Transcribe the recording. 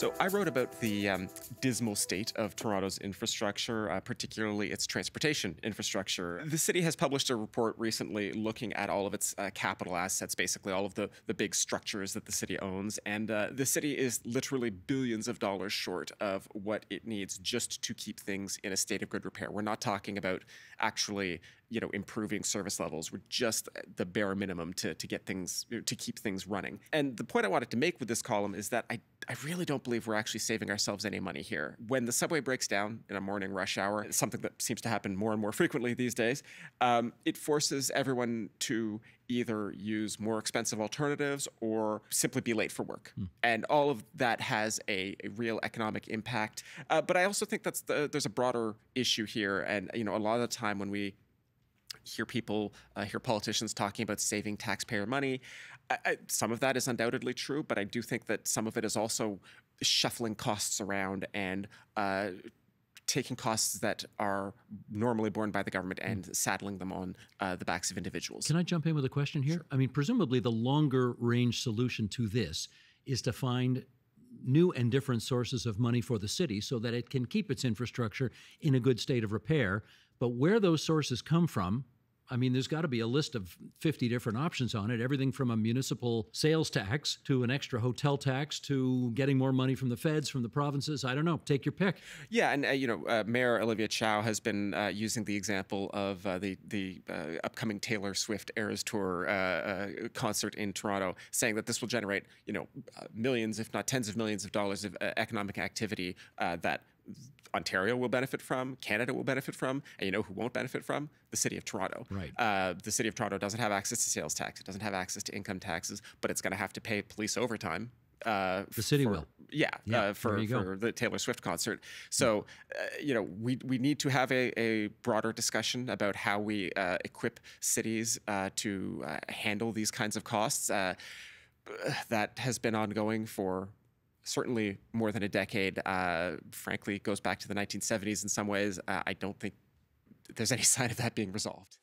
So I wrote about the dismal state of Toronto's infrastructure, particularly its transportation infrastructure. The city has published a report recently looking at all of its capital assets, basically all of the big structures that the city owns. And the city is literally billions of dollars short of what it needs just to keep things in a state of good repair. We're not talking about actually, you know, improving service levels. We're just at the bare minimum to get things, to keep things running. And the point I wanted to make with this column is that I really don't believe we're actually saving ourselves any money here. When the subway breaks down in a morning rush hour, it's something that seems to happen more and more frequently these days, it forces everyone to either use more expensive alternatives or simply be late for work. And all of that has a real economic impact. But I also think that's there's a broader issue here. And, you know, a lot of the time when we hear people, hear politicians talking about saving taxpayer money, some of that is undoubtedly true, but I do think that some of it is also shuffling costs around and taking costs that are normally borne by the government and saddling them on the backs of individuals. Can I jump in with a question here? Sure. I mean, presumably the longer range solution to this is to find new and different sources of money for the city so that it can keep its infrastructure in a good state of repair. But where those sources come from, I mean, there's got to be a list of 50 different options on it, everything from a municipal sales tax to an extra hotel tax to getting more money from the feds, from the provinces. I don't know. Take your pick. Yeah. And, you know, Mayor Olivia Chow has been using the example of the upcoming Taylor Swift Eras Tour concert in Toronto, saying that this will generate, you know, millions, if not tens of millions of dollars of economic activity that Ontario will benefit from, Canada will benefit from, and you know who won't benefit from? The city of Toronto. Right. The city of Toronto doesn't have access to sales tax. It doesn't have access to income taxes, but it's going to have to pay police overtime. The city will. Yeah, yeah, for the Taylor Swift concert. So, you know, we need to have a broader discussion about how we equip cities to handle these kinds of costs. That has been ongoing for certainly more than a decade. Frankly, it goes back to the 1970s in some ways. I don't think there's any sign of that being resolved.